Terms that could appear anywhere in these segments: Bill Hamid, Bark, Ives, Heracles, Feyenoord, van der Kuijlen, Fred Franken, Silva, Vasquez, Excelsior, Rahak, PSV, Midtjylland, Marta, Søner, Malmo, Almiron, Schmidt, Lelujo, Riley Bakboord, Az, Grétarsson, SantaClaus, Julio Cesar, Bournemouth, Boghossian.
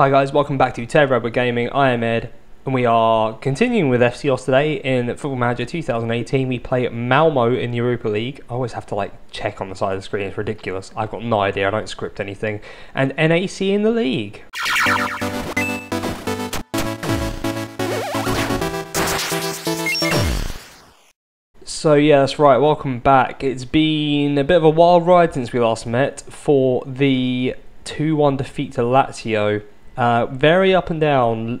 Hi guys, welcome back to Ted Rubber Gaming. I am Ed, and we are continuing with FCOs today in Football Manager 2018. We play Malmo in the Europa League. I always have to like check on the side of the screen, it's ridiculous. I've got no idea, I don't script anything. And NAC in the league. So yeah, that's right, welcome back. It's been a bit of a wild ride since we last met for the 2-1 defeat to Lazio. Very up and down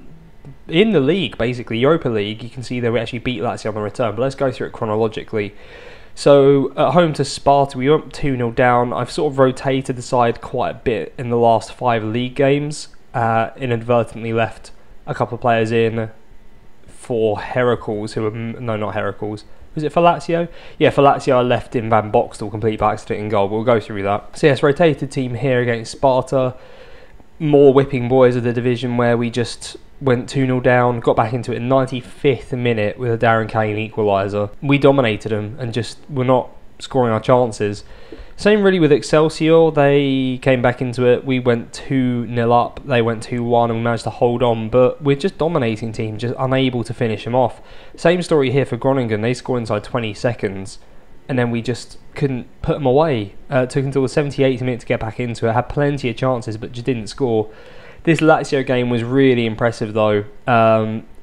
in the league, basically, Europa League. You can see that we actually beat Lazio on the return, but let's go through it chronologically. So, at home to Sparta, we went 2-0 down. I've sort of rotated the side quite a bit in the last 5 league games. Inadvertently left a couple of players in for Heracles, who were, no, not Heracles. Was it for Lazio? Yeah, for Lazio I left in Van Boxtel, complete by accident in goal. We'll go through that. So yes, rotated team here against Sparta. More whipping boys of the division, where we just went 2-0 down, got back into it in 95th minute with a Darren Kane equaliser. We dominated them and just were not scoring our chances. Same really with Excelsior. They came back into it. We went 2-0 up. They went 2-1 and we managed to hold on. But we're just dominating teams, just unable to finish them off. Same story here for Groningen. They scored inside 20 seconds. And then we just couldn't put them away. It took until the 78th minute to get back into it. Had plenty of chances but just didn't score. This Lazio game was really impressive though.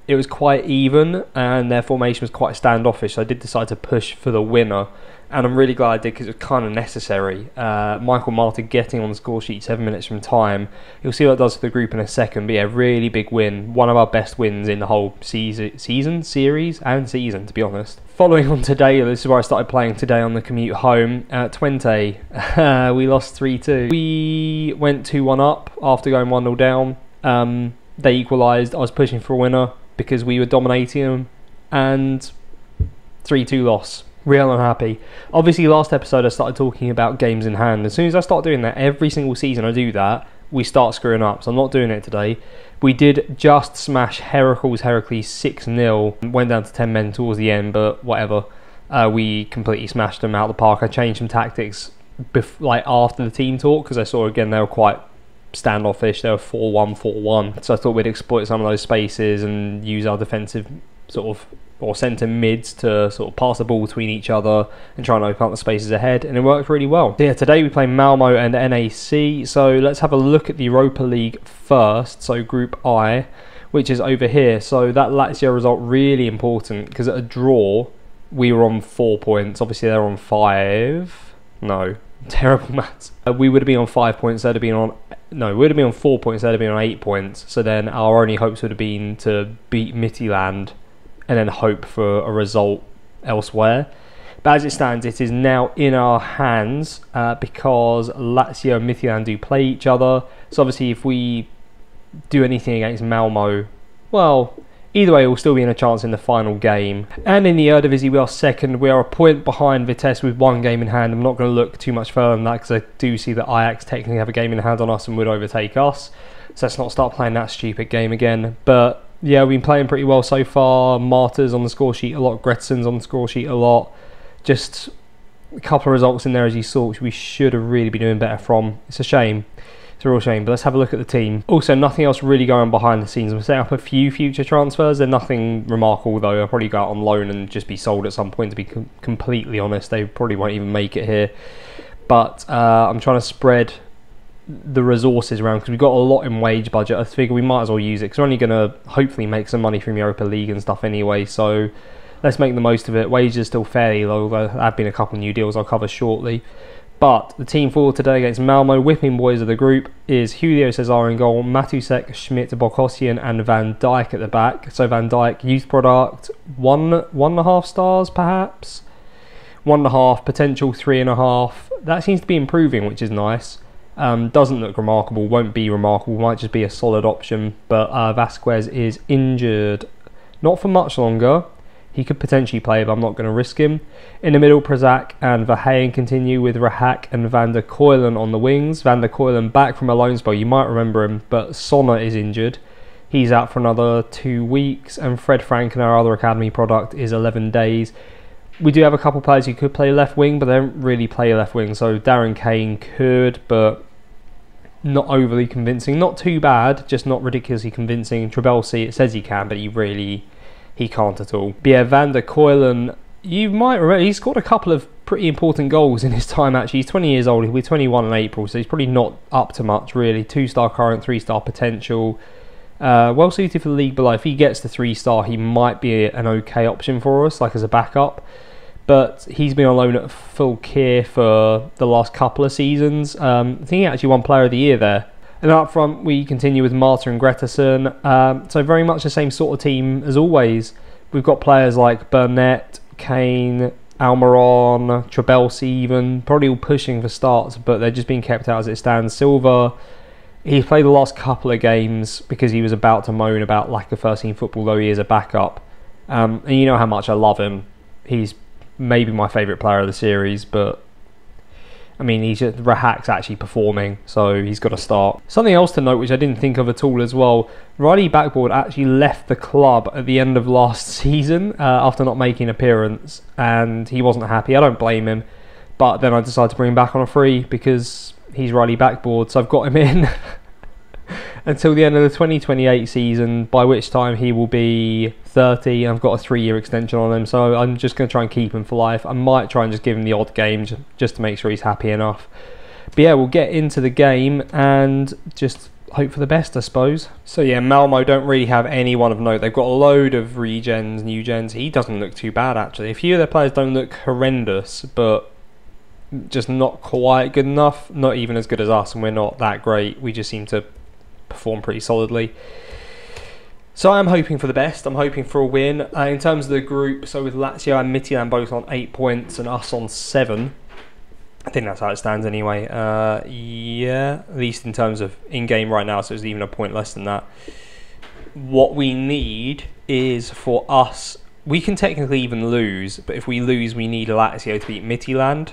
It was quite even and their formation was quite standoffish. So I did decide to push for the winner. And I'm really glad I did because it was kind of necessary. Michael Marta getting on the score sheet 7 minutes from time. You'll see what it does for the group in a second. But yeah, really big win. One of our best wins in the whole season, to be honest. Following on today, this is where I started playing today on the commute home. At Twente, we lost 3-2. We went 2-1 up after going 1-0 down. They equalised. I was pushing for a winner because we were dominating them. And 3-2 loss. Real unhappy. Obviously, last episode I started talking about games in hand. As soon as I start doing that, every single season I do that, we start screwing up. So I'm not doing it today. We did just smash Heracles 6-0. Went down to 10 men towards the end, but whatever. We completely smashed them out of the park. I changed some tactics like after the team talk because I saw again they were quite standoffish. They were 4-1, 4-1. So I thought we'd exploit some of those spaces and use our defensive sort of or centre mids to sort of pass the ball between each other and try and open up the spaces ahead, and it worked really well. So yeah, today we play Malmo and NAC, so let's have a look at the Europa League first, so Group I, which is over here. So that Lazio result really important, because at a draw, we were on 4 points, obviously they're on 5, no, terrible maths. We would have been on 5 points, they'd have been on, no, we would have been on 4 points, they'd have been on 8 points, so then our only hopes would have been to beat Midtjylland, and then hope for a result elsewhere. But as it stands, it is now in our hands because Lazio and Midtjylland do play each other. So obviously if we do anything against Malmo, well, either way we'll still be in a chance in the final game. And in the Eredivisie we are second. We are a point behind Vitesse with 1 game in hand. I'm not going to look too much further than that because I do see that Ajax technically have a game in hand on us and would overtake us. So let's not start playing that stupid game again. But yeah, we've been playing pretty well so far. Marta's on the score sheet a lot. Grétarsson's on the score sheet a lot. Just a couple of results in there, as you saw, which we should have really been doing better from. It's a shame. It's a real shame. But let's have a look at the team. Also, nothing else really going behind the scenes. We'll set up a few future transfers. They're nothing remarkable, though. They'll probably go out on loan and just be sold at some point, to be completely honest. They probably won't even make it here. But I'm trying to spread the resources around because we've got a lot in wage budget. I figure we might as well use it because we're only going to hopefully make some money from Europa League and stuff anyway, so let's make the most of it. Wages are still fairly low, though there have been a couple of new deals I'll cover shortly. But the team forward today against Malmo, whipping boys of the group, is Julio Cesar in goal, Matusek, Schmidt, Boghossian and Van Dijk at the back. So Van Dijk, youth product, 1.5 stars perhaps? 1.5, potential 3.5. That seems to be improving, which is nice. Doesn't look remarkable, won't be remarkable, might just be a solid option, but Vasquez is injured, not for much longer. He could potentially play, but I'm not going to risk him. In the middle, Prazak and Verheyen continue with Rahak and van der Kuijlen on the wings. Van der Kuijlen back from a loan spell, you might remember him, but Søner is injured. He's out for another 2 weeks, and Fred Franken, our other academy product, is 11 days. We do have a couple of players who could play left wing, but they don't really play left wing, so Darren Kane could, but not overly convincing, not too bad, just not ridiculously convincing. Trabelsi, it says he can, but he can't at all. But yeah, van der Kuijlen, you might remember, he scored a couple of pretty important goals in his time actually. He's 20 years old, he'll be 21 in April, so he's probably not up to much really. 2-star current, 3-star potential. Well suited for the league below. If he gets the 3-star, he might be an okay option for us, like as a backup. But he's been on loan at Fulkir for the last couple of seasons. I think he actually won Player of the Year there. And up front, we continue with Marta and Grétarsson. So very much the same sort of team as always. We've got players like Burnett, Kane, Almiron, Trabelsi even, probably all pushing for starts, but they're just being kept out as it stands. Silva, he's played the last couple of games because he was about to moan about lack of first team football, though he is a backup. And you know how much I love him. He's maybe my favourite player of the series, but I mean, Rahak's actually performing, so he's got to start. Something else to note, which I didn't think of at all as well, Riley Bakboord actually left the club at the end of last season after not making an appearance, and he wasn't happy. I don't blame him, but then I decided to bring him back on a free because he's Riley Bakboord, so I've got him in until the end of the 2028 season, by which time he will be 30, and I've got a 3-year extension on him, so I'm just going to try and keep him for life. I might try and just give him the odd game just to make sure he's happy enough. But yeah, we'll get into the game and just hope for the best, I suppose. So yeah, Malmo don't really have anyone of note. They've got a load of regens, new gens. He doesn't look too bad, actually. A few of their players don't look horrendous, but just not quite good enough. Not even as good as us, and we're not that great. We just seem to perform pretty solidly, so I'm hoping for the best. I'm hoping for a win. In terms of the group, so with Lazio and Midtjylland both on 8 points and us on 7, I think that's how it stands anyway. Yeah, at least in terms of in game right now, so it's even a point less than that. What we need is for us, we can technically even lose, but if we lose, we need Lazio to beat Midtjylland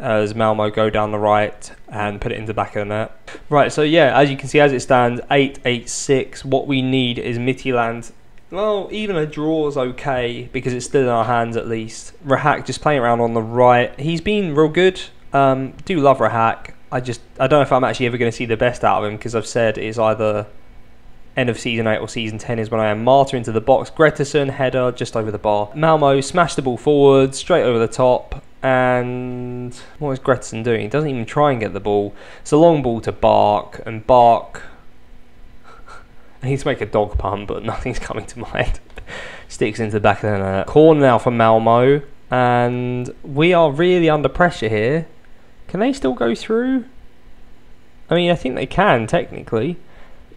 as Malmo go down the right and put it into the back of the net. Right, so yeah, as you can see, as it stands, 8-8-6. What we need is Midtjylland. Well, even a draw is okay because it's still in our hands at least. Rahak just playing around on the right. He's been real good. Do love Rahak. I don't know if I'm actually ever going to see the best out of him because I've said it's either end of season 8 or season 10 is when I am. Marta into the box. Grétarsson, header just over the bar. Malmo smashed the ball forward, straight over the top. And what is Grétarsson doing? He doesn't even try and get the ball. It's a long ball to Bark, and Bark, I need to make a dog pun, but nothing's coming to mind. Sticks into the back of the net. Corner now for Malmo, and we are really under pressure here. Can they still go through? I mean, I think they can technically,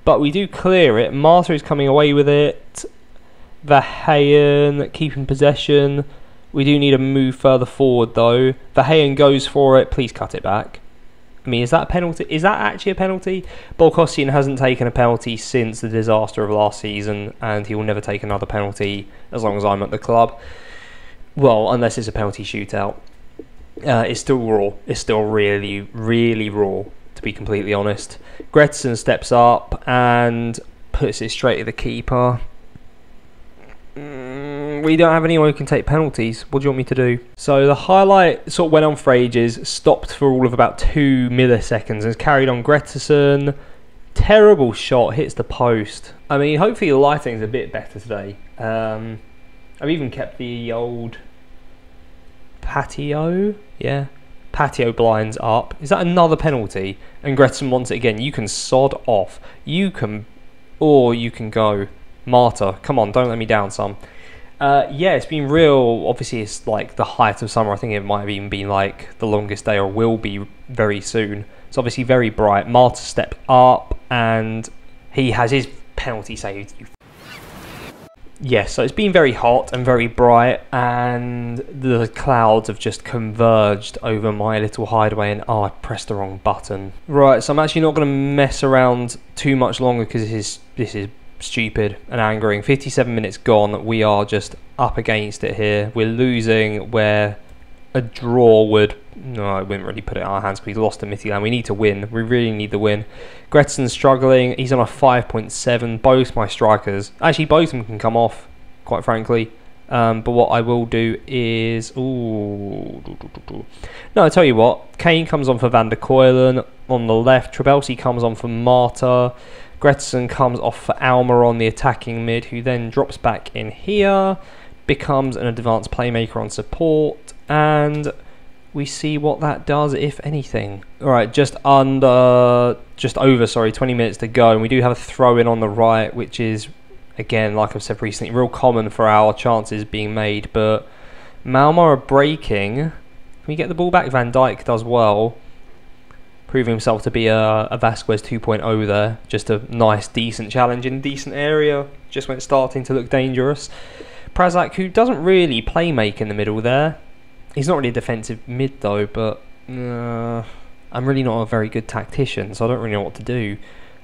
but we do clear it. Marta is coming away with it. Verheyen keeping possession. We do need a move further forward, though. Verheyen goes for it. Please cut it back. I mean, is that a penalty? Is that actually a penalty? Boghossian hasn't taken a penalty since the disaster of last season, and he will never take another penalty as long as I'm at the club. Well, unless it's a penalty shootout. It's still raw. It's still really, really raw, to be completely honest. Grétarsson steps up and puts it straight at the keeper. We don't have anyone who can take penalties. What do you want me to do? So the highlight sort of went on for ages, stopped for all of about 2 milliseconds, and has carried on. Grétarsson, terrible shot, hits the post. I mean, hopefully the lighting's a bit better today. I've even kept the old patio, yeah, patio blinds up. Is that another penalty? And Grétarsson wants it again. You can sod off. You can, or you can go. Marta, come on, don't let me down, son. Yeah, it's been real. Obviously, it's like the height of summer. I think it might have even been like the longest day, or will be very soon. It's obviously very bright. Marta stepped up and he has his penalty saved. Yeah, so it's been very hot and very bright, and the clouds have just converged over my little hideaway, and oh, I pressed the wrong button. Right, so I'm actually not going to mess around too much longer because this is stupid and angering. 57 minutes gone, we are just up against it here. We're losing where a draw would, no, I wouldn't really put it in our hands because we lost to Midtjylland. We need to win. We really need the win. Gretsson's struggling. He's on a 5.7. Both my strikers, actually both of them, can come off, quite frankly. But what I will do is... No, I tell you what. Kane comes on for Van der Kuijlen on the left. Trabelsi comes on for Marta. Grétarsson comes off for Almiron, the attacking mid, who then drops back in here, becomes an advanced playmaker on support, and we see what that does, if anything. All right, just over 20 minutes to go, and we do have a throw in on the right, which is, again, like I've said recently, real common for our chances being made, but Malmo are breaking. Can we get the ball back? Van Dijk does well, proving himself to be a Vasquez 2.0 there. Just a nice, decent challenge in a decent area, just when it's starting to look dangerous. Prazak, who doesn't really play make in the middle there. He's not really a defensive mid though, but I'm really not a very good tactician, so I don't really know what to do.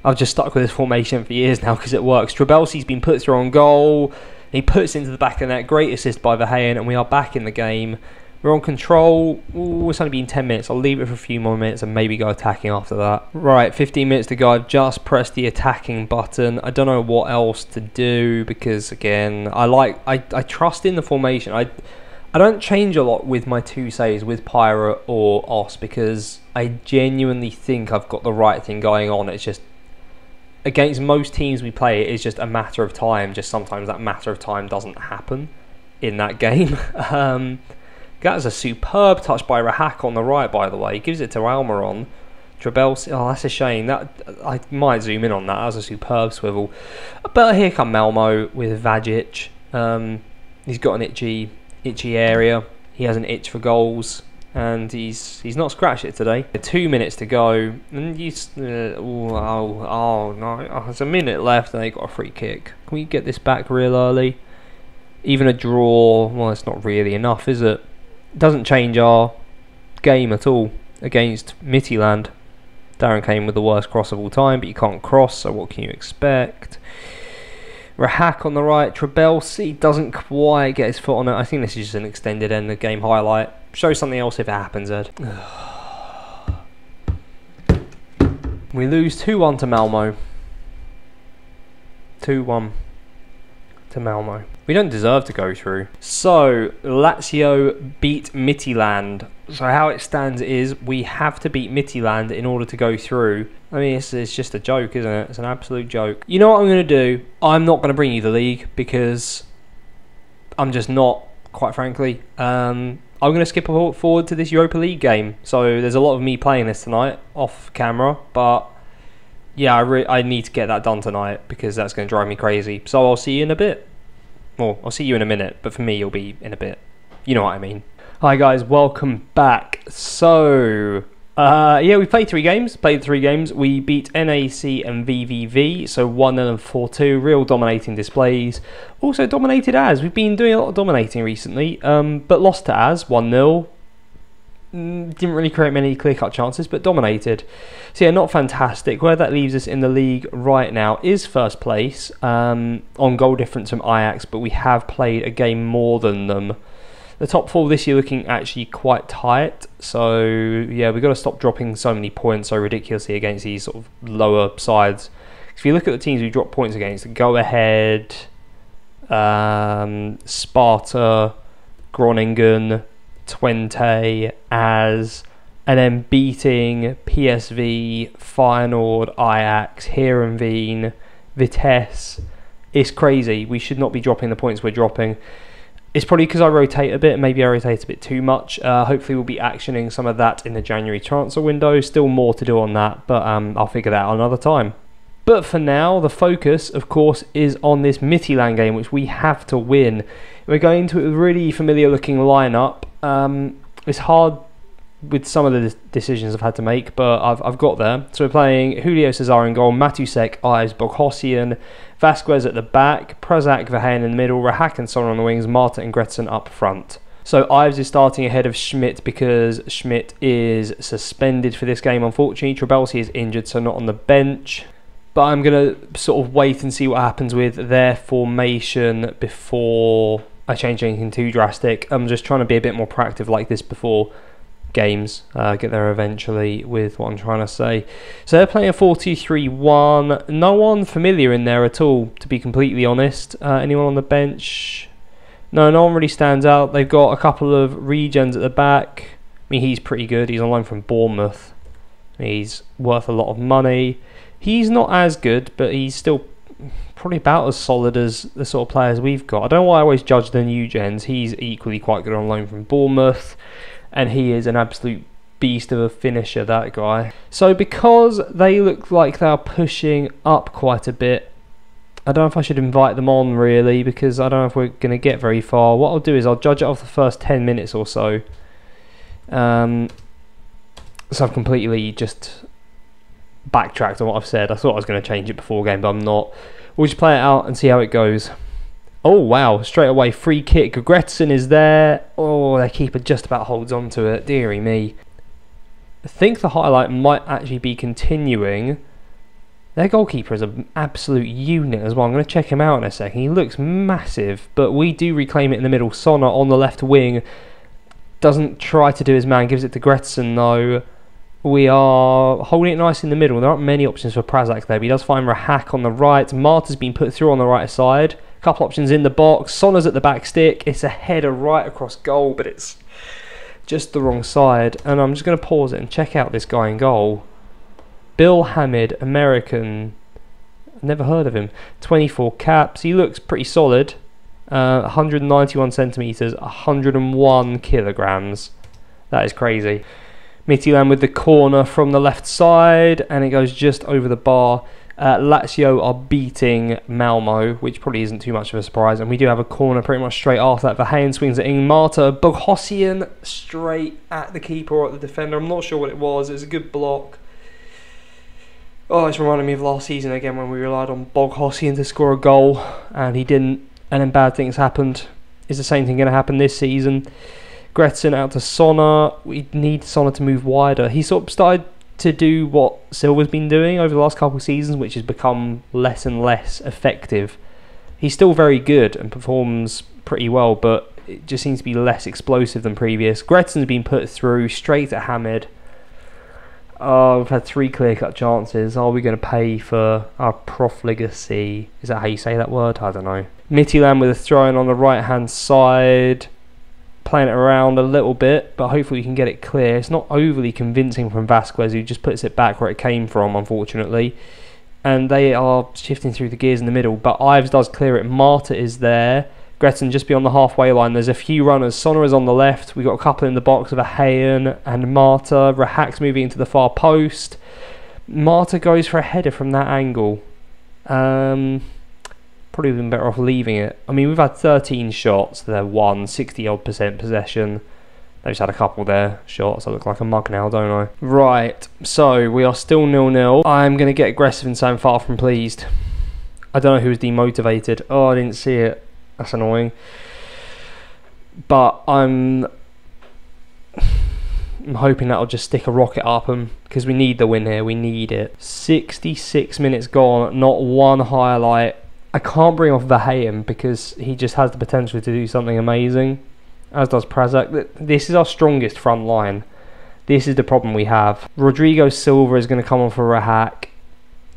I've just stuck with this formation for years now because it works. Trabelsi's been put through on goal. He puts into the back of that. Great assist by Verheyen, and we are back in the game. We're on control. Ooh, it's only been 10 minutes. I'll leave it for a few more minutes and maybe go attacking after that. Right, 15 minutes to go. I've just pressed the attacking button. I don't know what else to do because, again, I trust in the formation. I don't change a lot with my two saves, with Pyra or Os, because I genuinely think I've got the right thing going on. It's just, against most teams we play, it's just a matter of time. Just sometimes that matter of time doesn't happen in that game. That is a superb touch by Rahak on the right, by the way. He gives it to Almiron. Trabelsi, oh, that's a shame. That I might zoom in on that. That was a superb swivel. But here come Malmo with Vajic. He's got an itchy area. He has an itch for goals. And he's not scratched it today. 2 minutes to go. And no. There's a minute left and they got a free kick. Can we get this back real early? Even a draw, well, it's not really enough, is it? Doesn't change our game at all against Midtjylland. Darren Kane with the worst cross of all time, but you can't cross, so what can you expect? Rahak on the right. Trabelsi doesn't quite get his foot on it. I think this is just an extended end of game highlight. Show something else if it happens, Ed. We lose 2-1 to Malmo. 2-1 to Malmo. We don't deserve to go through. So, Lazio beat Midtjylland. So how it stands is we have to beat Midtjylland in order to go through. I mean, it's just a joke, isn't it? It's an absolute joke. You know what I'm going to do? I'm not going to bring you the league because I'm just not, quite frankly. I'm going to skip forward to this Europa League game. So there's a lot of me playing this tonight off camera, but yeah, I need to get that done tonight because that's going to drive me crazy. So I'll see you in a bit. Well, I'll see you in a minute, but for me, you'll be in a bit. You know what I mean. Hi, guys. Welcome back. So, yeah, we played three games. We beat NAC and VVV, so 1-0 and 4-2. Real dominating displays. Also dominated Az. We've been doing a lot of dominating recently, but lost to Az 1-0. Didn't really create many clear-cut chances, but dominated. So yeah, not fantastic. Where that leaves us in the league right now is first place on goal difference from Ajax, but we have played a game more than them. The top four this year looking actually quite tight. So yeah, we've got to stop dropping so many points so ridiculously against these sort of lower sides. If you look at the teams we dropped points against, Go Ahead, Sparta, Groningen, Twente, Az, and then beating PSV, Feyenoord, Ajax, Heerenveen, Vitesse. It's crazy. We should not be dropping the points we're dropping. It's probably because I rotate a bit. Maybe I rotate a bit too much. Hopefully we'll be actioning some of that in the January transfer window. Still more to do on that, but I'll figure that out another time. But for now, the focus, of course, is on this Midtjylland game, which we have to win. We're going to a really familiar-looking lineup. It's hard with some of the decisions I've had to make, but I've got there. So we're playing Julio Cesar in goal, Matusek, Ives, Boghossian, Vasquez at the back, Prazak, Verheyen in the middle, Rahak and Søner on the wings, Marta and Grétarsson up front. So Ives is starting ahead of Schmidt because Schmidt is suspended for this game, unfortunately. Trabelsi is injured, so not on the bench. But I'm going to sort of wait and see what happens with their formation before I change anything too drastic. I'm just trying to be a bit more proactive like this before games. Get there eventually with what I'm trying to say. So they're playing a 4-2-3-1. No one familiar in there at all, to be completely honest. Anyone on the bench? No one really stands out. They've got a couple of regens at the back. I mean, he's pretty good. He's on loan from Bournemouth. He's worth a lot of money. He's not as good, but he's still probably about as solid as the sort of players we've got. I don't know why I always judge the new gens. He's equally quite good on loan from Bournemouth, and he is an absolute beast of a finisher, that guy. So because they look like they're pushing up quite a bit, I don't know if I should invite them on, really, because I don't know if we're going to get very far. What I'll do is I'll judge it off the first 10 minutes or so. So I've completely just backtracked on what I've said. I thought I was going to change it before game, but I'm not. We'll just play it out and see how it goes. Oh, wow. Straight away, free kick. Grétarsson is there. Oh, their keeper just about holds on to it. Dearie me. I think the highlight might actually be continuing. Their goalkeeper is an absolute unit as well. I'm going to check him out in a second. He looks massive, but we do reclaim it in the middle. Søner on the left wing. Doesn't try to do his man. Gives it to Grétarsson, though. We are holding it nice in the middle. There aren't many options for Prazak there, but he does find Rahak on the right. Marta's been put through on the right side. A couple options in the box. Søner's at the back stick. It's a header right across goal, but it's just the wrong side. And I'm just going to pause it and check out this guy in goal. Bill Hamid, American, never heard of him, 24 caps, he looks pretty solid, 191 centimetres, 101 kilograms, that is crazy. Midtjylland with the corner from the left side, and it goes just over the bar. Lazio are beating Malmo, which probably isn't too much of a surprise, and we do have a corner pretty much straight after that. Verheyen swings it in. Marta, Boghossian straight at the keeper or at the defender, I'm not sure what it was a good block. Oh, it's reminding me of last season again when we relied on Boghossian to score a goal and he didn't, and then bad things happened. Is the same thing going to happen this season? Grétarsson out to Søner. We need Søner to move wider. He sort of started to do what Silva's been doing over the last couple of seasons, which has become less and less effective. He's still very good and performs pretty well, but it just seems to be less explosive than previous. Gretsson's been put through straight at Hamid. Oh, we've had 3 clear-cut chances. Are we going to pay for our profligacy? Is that how you say that word? I don't know. Midtjylland with a throw-in on the right-hand side. Playing it around a little bit, but hopefully we can get it clear. It's not overly convincing from Vasquez, who just puts it back where it came from, unfortunately. And they are shifting through the gears in the middle, but Ives does clear it. Marta is there. Grétarsson just beyond the halfway line. There's a few runners. Søner is on the left. We've got a couple in the box of Verheyen and Marta. Rahak's moving into the far post. Marta goes for a header from that angle. Probably been better off leaving it. I mean, we've had 13 shots. They're 60-odd% possession. They've just had a couple there. Shots. I look like a mug now, don't I? Right. So, we are still 0-0. I'm going to get aggressive and sound far from pleased. I don't know who was demotivated. Oh, I didn't see it. That's annoying, but I'm hoping that'll just stick a rocket up them, because we need the win here. We need it. 66 minutes gone, not one highlight. I can't bring off Verheyen because he just has the potential to do something amazing, as does Prazak. This is our strongest front line. This is the problem we have. Rodrigo Silva is going to come on for Rahak.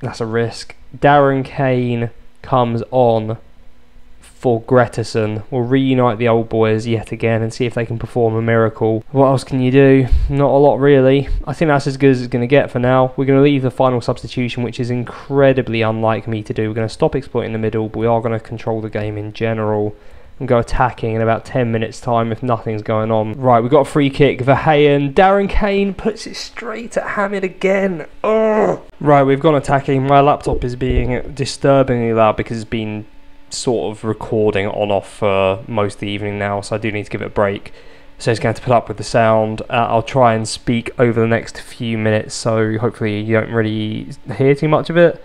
That's a risk. Darren Kane comes on for Grétarsson. We'll reunite the old boys yet again and see if they can perform a miracle. What else can you do? Not a lot, really. I think that's as good as it's going to get for now. We're going to leave the final substitution, which is incredibly unlike me to do. We're going to stop exploiting the middle, but we are going to control the game in general and go attacking in about 10 minutes time if nothing's going on. Right, we've got a free kick. Verheyen, Darren Kane puts it straight at Hamid again. Ugh. Right, we've gone attacking. My laptop is being disturbingly loud because it's been sort of recording on off for most of the evening now, so I do need to give it a break, so it's going to have to put up with the sound. I'll try and speak over the next few minutes, so hopefully you don't really hear too much of it.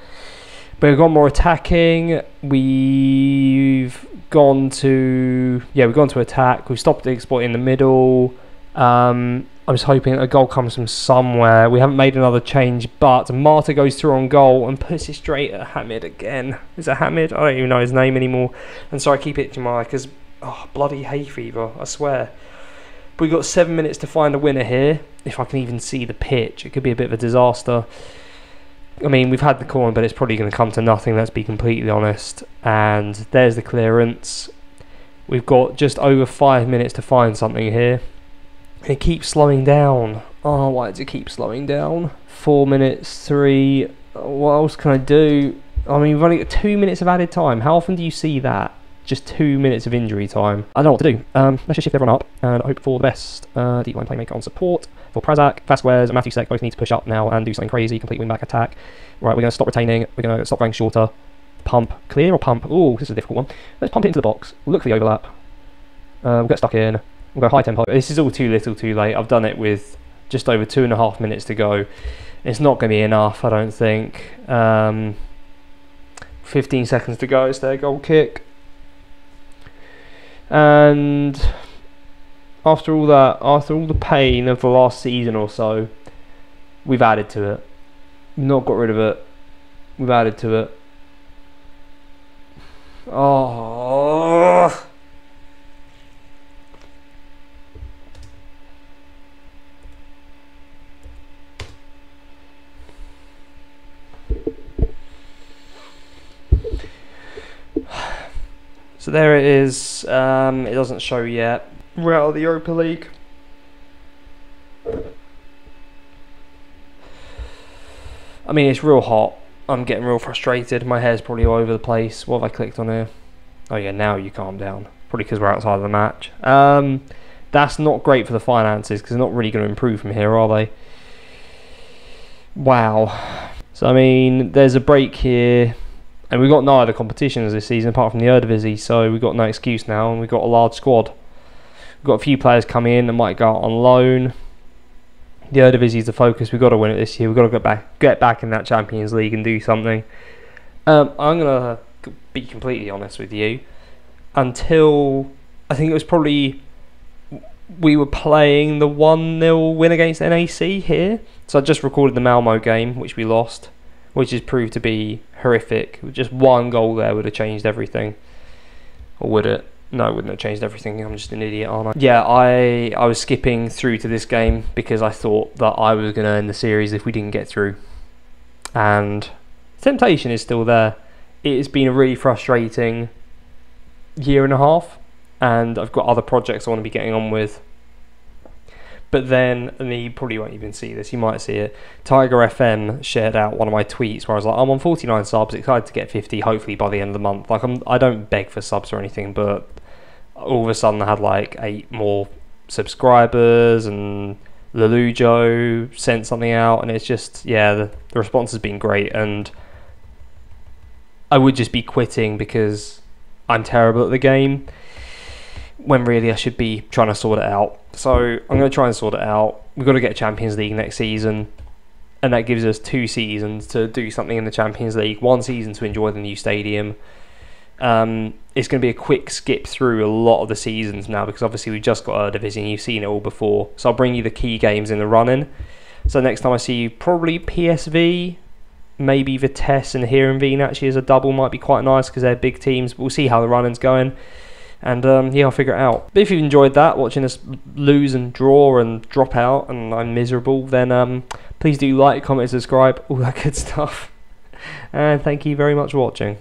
But we've gone more attacking. We've gone to attack. We've stopped exploiting the middle. I was hoping a goal comes from somewhere. We haven't made another change, but Marta goes through on goal and puts it straight at Hamid again. Is it Hamid? I don't even know his name anymore. And so I keep itching my eye because, oh, bloody hay fever, I swear. But we've got 7 minutes to find a winner here. If I can even see the pitch, it could be a bit of a disaster. I mean, we've had the corner, but it's probably going to come to nothing, let's be completely honest. And there's the clearance. We've got just over 5 minutes to find something here. It keeps slowing down. Oh, why does it keep slowing down? 4 minutes, 3. What else can I do? I mean, we've only got 2 minutes of added time. How often do you see that? Just 2 minutes of injury time. I don't know what to do. Let's just shift everyone up and hope for the best. Deep line playmaker on support for Prazak, Vasquez and Matusek both need to push up now and do something crazy. Complete wing-back attack. Right, we're going to stop retaining. We're going to stop running shorter. Pump. Clear or pump? Ooh, this is a difficult one. Let's pump it into the box. We'll look for the overlap. We'll get stuck in. We'll go high tempo. This is all too little too late. I've done it with just over 2.5 minutes to go. It's not going to be enough, I don't think. 15 seconds to go. It's their goal kick. And after all that, after all the pain of the last season or so, we've added to it. We've not got rid of it. We've added to it. Oh. So there it is. It doesn't show yet. We're out of the Europa League. I mean, it's real hot. I'm getting real frustrated. My hair's probably all over the place. What have I clicked on here? Oh yeah, now you calm down. Probably because we're outside of the match. That's not great for the finances because they're not really going to improve from here, are they? Wow. So I mean, there's a break here. And we've got no other competitions this season apart from the Eredivisie, so we've got no excuse now, and we've got a large squad. We've got a few players coming in that might go out on loan. The Eredivisie is the focus. We've got to win it this year. We've got to get back in that Champions League and do something. I'm going to be completely honest with you. Until, I think it was probably, we were playing the 1-0 win against NAC here. So I just recorded the Malmo game, which we lost, which has proved to be horrific. Just one goal there would have changed everything. Or would it? No, it wouldn't have changed everything. I'm just an idiot, aren't I? Yeah, I was skipping through to this game because I thought that I was going to end the series if we didn't get through. And temptation is still there. It has been a really frustrating 1.5 years, and I've got other projects I want to be getting on with. But then, and you probably won't even see this, you might see it, Tiger FM shared out one of my tweets where I was like, I'm on 49 subs, excited to get 50, hopefully by the end of the month. Like, I don't beg for subs or anything, but all of a sudden I had like 8 more subscribers, and Lelujo sent something out, and it's just, yeah, the response has been great, and I would just be quitting because I'm terrible at the game, when really I should be trying to sort it out. So I'm going to try and sort it out. We've got to get Champions League next season, and that gives us 2 seasons to do something in the Champions League, 1 season to enjoy the new stadium. It's going to be a quick skip through a lot of the seasons now because obviously we've just got Eredivisie and you've seen it all before, so I'll bring you the key games in the run-in. So next time I see you, probably PSV, maybe Vitesse, and Heerenveen actually as a double might be quite nice because they're big teams. We'll see how the run-in's going. And yeah, I'll figure it out. But if you've enjoyed that, watching us lose and draw and drop out and I'm miserable, then please do like, comment, subscribe, all that good stuff. And thank you very much for watching.